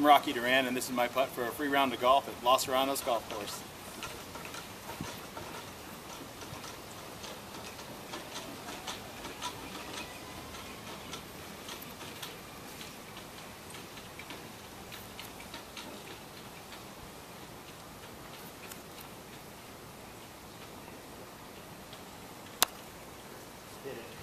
I'm Rocky Duran, and this is my putt for a free round of golf at Los Serranos Golf Course. Did it.